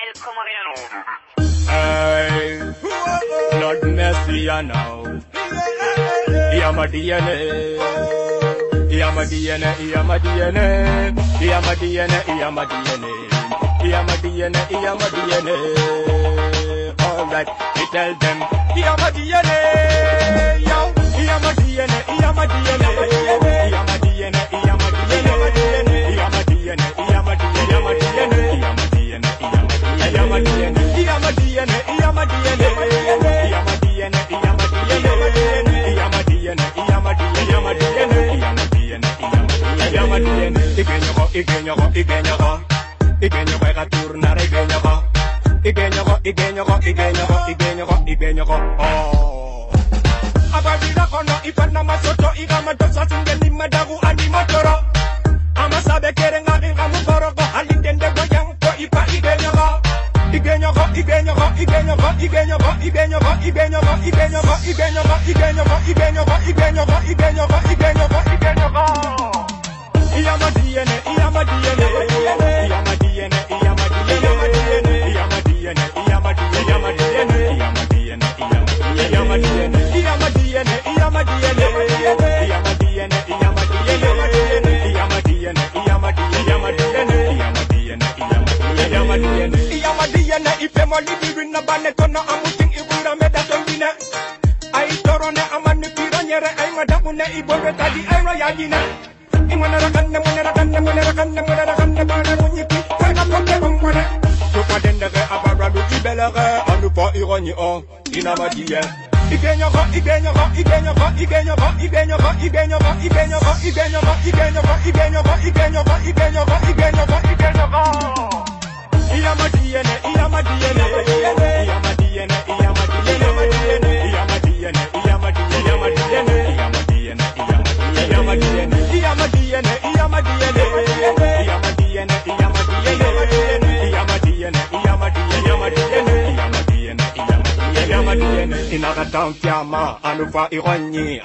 El comodino. I'm not Messiano. I'm a DNA. I'm a DNA. I'm a DNA. I'm a DNA. I'm a DNA. I'm a DNA. I'm a DNA. All right, we tell them. I'm a DNA. Yo, I'm a DNA. I'm a DNA. I'm a DNA. I'm a DNA. I'm a DNA. I'm a DNA. I'm a DNA. I'm a DNA, I'm a DNA, I'm a DNA, I'm a DNA, I'm a DNA, I'm a DNA, I'm a DNA, I'm a DNA, I'm a DNA, I'm a DNA.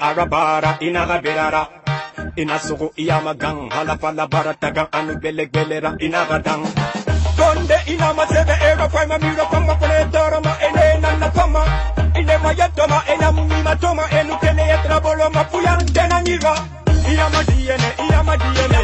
Arabara inagaberara inasuku iyamagang halapala barataga anu belegbelera inagadang donde inama sebe era fama miro fama konetoro ma enena na fama inema yatoma enammi matoma enukene yatraboloma fuyan denaniga iyama diene iyama diene